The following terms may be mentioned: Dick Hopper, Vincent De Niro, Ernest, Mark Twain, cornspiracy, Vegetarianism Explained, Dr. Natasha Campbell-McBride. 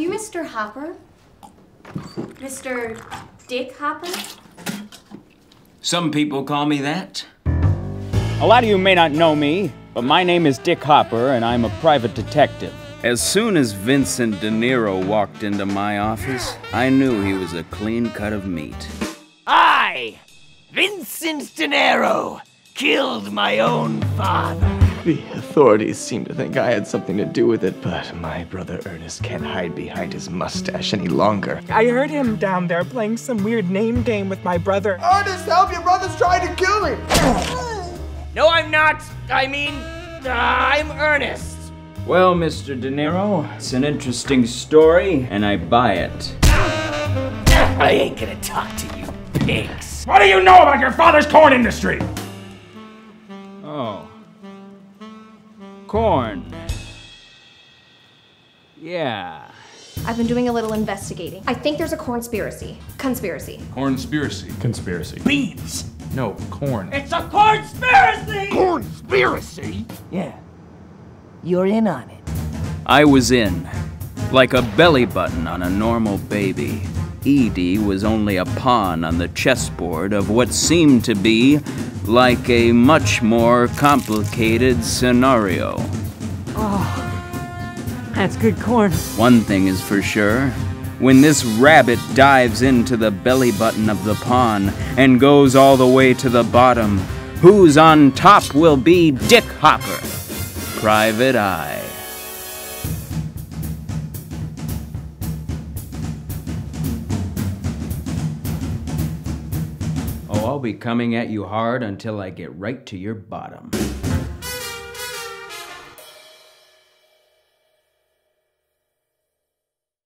you Mr. Hopper? Mr. Dick Hopper? Some people call me that. A lot of you may not know me, but my name is Dick Hopper, and I'm a private detective. As soon as Vincent De Niro walked into my office, I knew he was a clean cut of meat. I, Vincent De Niro, killed my own father. The authorities seem to think I had something to do with it, but my brother Ernest can't hide behind his mustache any longer. I heard him down there playing some weird name game with my brother. Ernest, help! Your brother's trying to kill him! No, I'm not! I mean, I'm Ernest. Well, Mr. De Niro, it's an interesting story, and I buy it. I ain't gonna talk to you pigs. What do you know about your father's corn industry? Oh. Corn. Yeah. I've been doing a little investigating. I think there's a cornspiracy. Conspiracy. Cornspiracy. Conspiracy. Beans! No, corn. It's a cornspiracy! Cornspiracy? Yeah. You're in on it. I was in. Like a belly button on a normal baby. Edie was only a pawn on the chessboard of what seemed to be like a much more complicated scenario. Oh, that's good corn. One thing is for sure. When this rabbit dives into the belly button of the pawn and goes all the way to the bottom, who's on top will be Dick Hopper, Private Eye. I'll be coming at you hard until I get right to your bottom.